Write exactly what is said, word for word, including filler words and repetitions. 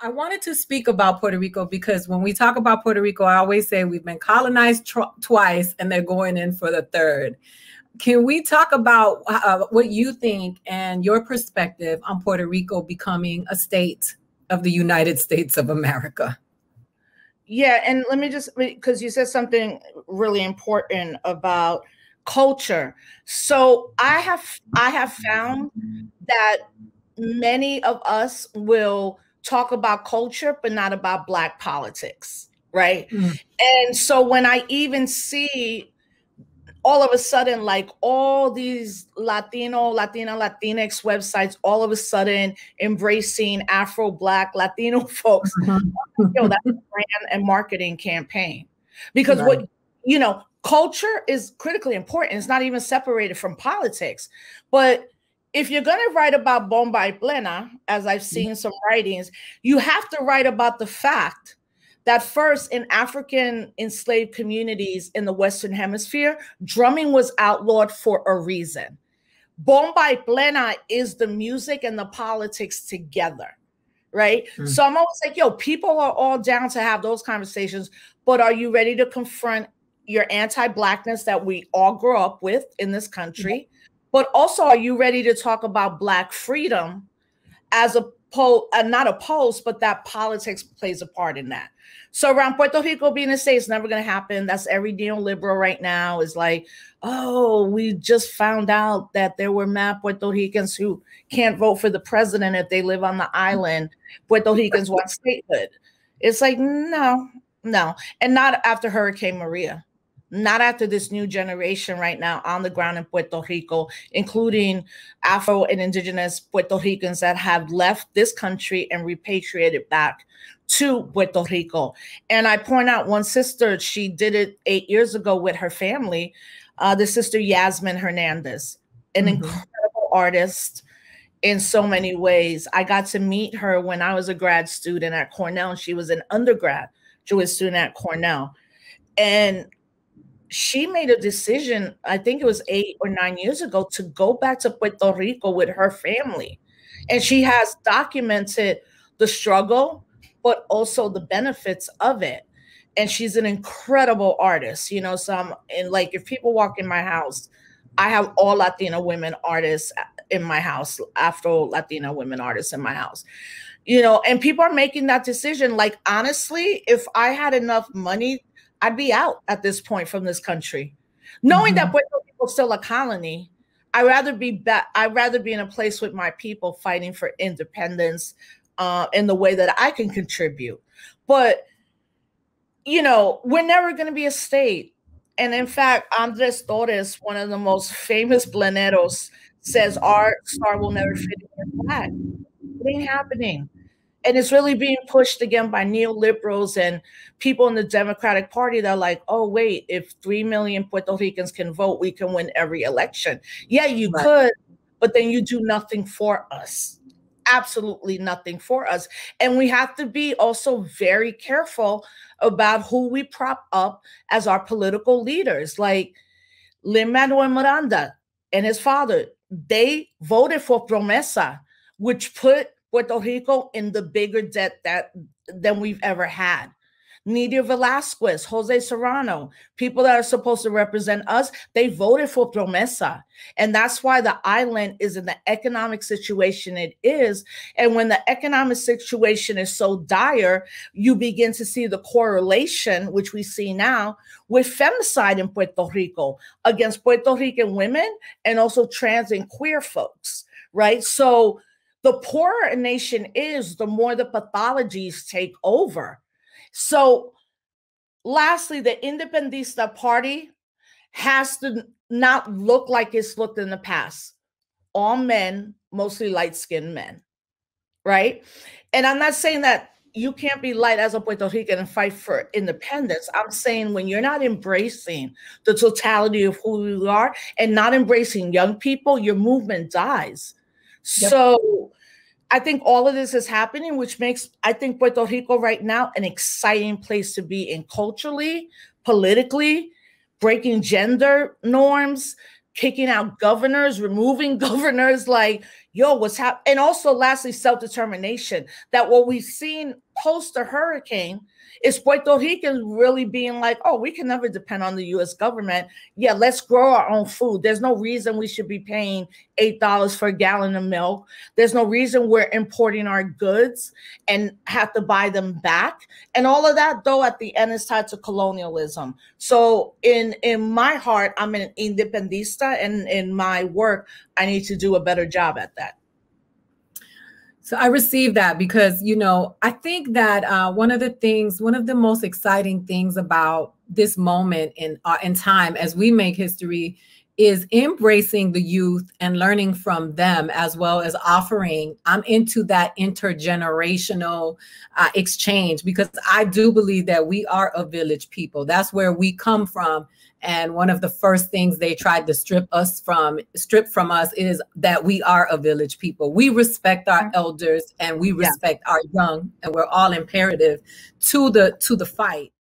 I wanted to speak about Puerto Rico because when we talk about Puerto Rico, I always say we've been colonized tr twice and they're going in for the third. Can we talk about uh, what you think and your perspective on Puerto Rico becoming a state of the United States of America? Yeah, and let me just, because you said something really important about culture. So I have, I have found that many of us will talk about culture, but not about Black politics, right? Mm. And so when I even see all of a sudden, like all these Latino, Latina, Latinx websites, all of a sudden embracing Afro Black Latino folks, mm-hmm. you know, that's a brand and marketing campaign. Because right. what, you know, culture is critically important. It's not even separated from politics, but if you're going to write about Bomba y Plena, as I've seen some writings, you have to write about the fact that first in African enslaved communities in the Western Hemisphere, drumming was outlawed for a reason. Bomba y Plena is the music and the politics together, right? Mm-hmm. So I'm always like, yo, people are all down to have those conversations, but are you ready to confront your anti-Blackness that we all grow up with in this country? Mm-hmm. But also, are you ready to talk about Black freedom as a po- uh, not opposed, but that politics plays a part in that? So around Puerto Rico being a state, it's never going to happen. That's every neoliberal right now is like, oh, we just found out that there were mad Puerto Ricans who can't vote for the president if they live on the island. Puerto Ricans want statehood. It's like, no, no. And not after Hurricane Maria. Not after this new generation right now on the ground in Puerto Rico, including Afro and indigenous Puerto Ricans that have left this country and repatriated back to Puerto Rico. And I point out one sister, she did it eight years ago with her family, uh, the sister Yasmin Hernandez, an mm-hmm. incredible artist in so many ways. I got to meet her when I was a grad student at Cornell, and she was an undergrad Jewish student at Cornell. And she made a decision, I think it was eight or nine years ago, to go back to Puerto Rico with her family. And she has documented the struggle, but also the benefits of it. And she's an incredible artist, you know, so I'm, and like, if people walk in my house, I have all Latina women artists in my house, Afro Latina women artists in my house, you know, and people are making that decision. Like, honestly, if I had enough money, I'd be out at this point from this country, knowing mm-hmm. that Puerto Rico's still a colony. I'd rather be back. I'd rather be in a place with my people fighting for independence uh, in the way that I can contribute. But you know, we're never going to be a state. And in fact, Andres Torres, one of the most famous pleneros, says our star will never fit in your flag. It ain't happening. And it's really being pushed again by neoliberals and people in the Democratic Party that are like, oh, wait, if three million Puerto Ricans can vote, we can win every election. Yeah, you right. could, but then you do nothing for us. Absolutely nothing for us. And we have to be also very careful about who we prop up as our political leaders, like Lin-Manuel Miranda and his father. They voted for PROMESA, which put Puerto Rico in the bigger debt that than we've ever had. Nydia Velázquez, Jose Serrano, people that are supposed to represent us, they voted for PROMESA. And that's why the island is in the economic situation it is. And when the economic situation is so dire, you begin to see the correlation, which we see now, with femicide in Puerto Rico against Puerto Rican women and also trans and queer folks, right? So the poorer a nation is, the more the pathologies take over. So lastly, the Independentista Party has to not look like it's looked in the past. All men, mostly light-skinned men, right? And I'm not saying that you can't be light as a Puerto Rican and fight for independence. I'm saying when you're not embracing the totality of who you are and not embracing young people, your movement dies. So I think all of this is happening, which makes, I think, Puerto Rico right now an exciting place to be in culturally, politically, breaking gender norms, kicking out governors, removing governors, like, yo, what's happening? And also, lastly, self-determination, that what we've seen post the hurricane is Puerto Ricans really being like, oh, we can never depend on the U S government. Yeah, let's grow our own food. There's no reason we should be paying eight dollars for a gallon of milk. There's no reason we're importing our goods and have to buy them back. And all of that, though, at the end is tied to colonialism. So in, in my heart, I'm an independista, and in my work, I need to do a better job at that. So I received that because, you know, I think that uh, one of the things, one of the most exciting things about this moment in, uh, in time as we make history is embracing the youth and learning from them, as well as offering. I'm into that intergenerational uh, exchange, because I do believe that we are a village people. That's where we come from. And one of the first things they tried to strip us from, strip from us is that we are a village people. We respect our elders and we respect yeah. our young, and we're all imperative to the, to the fight.